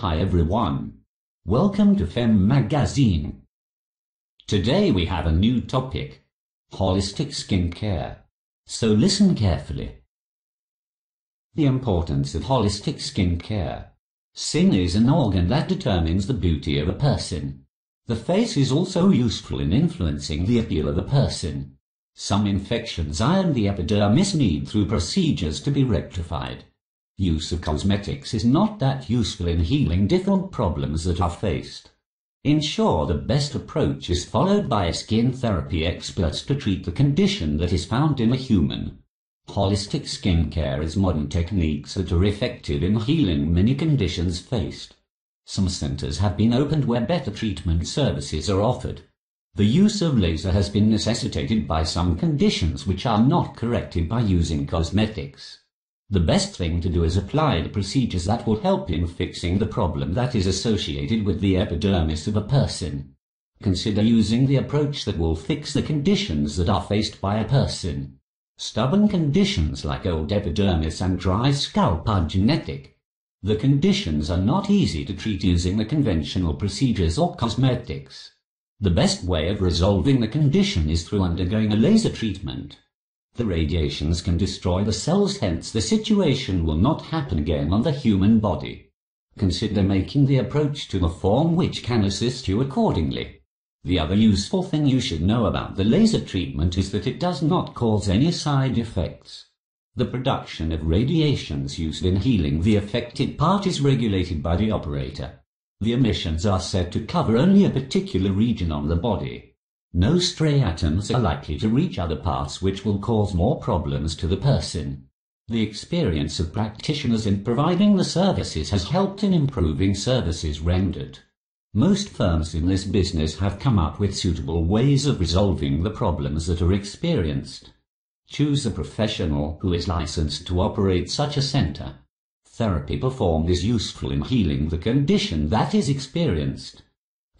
Hi everyone, welcome to Femme Magazine. Today we have a new topic, holistic skincare, so listen carefully. The importance of holistic skincare. Skin is an organ that determines the beauty of a person. The face is also useful in influencing the appeal of a person. Some infections and the epidermis need through procedures to be rectified. Use of cosmetics is not that useful in healing different problems that are faced. Ensure the best approach is followed by skin therapy experts to treat the condition that is found in a human. Holistic skincare is modern techniques that are effective in healing many conditions faced. Some centers have been opened where better treatment services are offered. The use of laser has been necessitated by some conditions which are not corrected by using cosmetics. The best thing to do is apply the procedures that will help in fixing the problem that is associated with the epidermis of a person. Consider using the approach that will fix the conditions that are faced by a person. Stubborn conditions like old epidermis and dry scalp are genetic. The conditions are not easy to treat using the conventional procedures or cosmetics. The best way of resolving the condition is through undergoing a laser treatment. The radiations can destroy the cells, hence the situation will not happen again on the human body. Consider making the approach to the form which can assist you accordingly. The other useful thing you should know about the laser treatment is that it does not cause any side effects. The production of radiations used in healing the affected part is regulated by the operator. The emissions are said to cover only a particular region on the body. No stray atoms are likely to reach other parts, which will cause more problems to the person. The experience of practitioners in providing the services has helped in improving services rendered. Most firms in this business have come up with suitable ways of resolving the problems that are experienced. Choose a professional who is licensed to operate such a center. Therapy performed is useful in healing the condition that is experienced.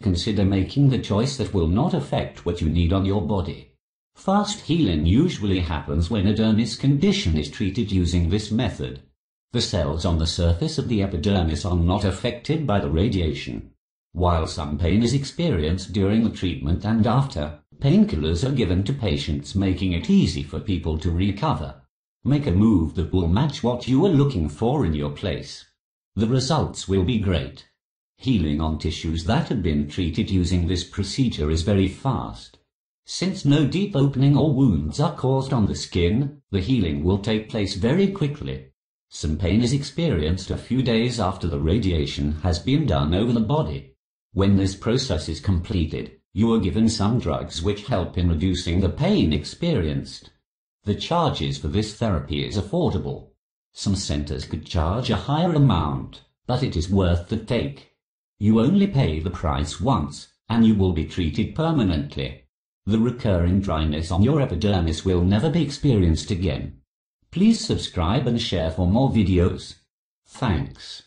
Consider making the choice that will not affect what you need on your body. Fast healing usually happens when a dermis condition is treated using this method. The cells on the surface of the epidermis are not affected by the radiation. While some pain is experienced during the treatment and after, painkillers are given to patients, making it easy for people to recover. Make a move that will match what you are looking for in your place. The results will be great. Healing on tissues that have been treated using this procedure is very fast. Since no deep opening or wounds are caused on the skin, the healing will take place very quickly. Some pain is experienced a few days after the radiation has been done over the body. When this process is completed, you are given some drugs which help in reducing the pain experienced. The charges for this therapy is affordable. Some centers could charge a higher amount, but it is worth the take. You only pay the price once, and you will be treated permanently. The recurring dryness on your epidermis will never be experienced again. Please subscribe and share for more videos. Thanks.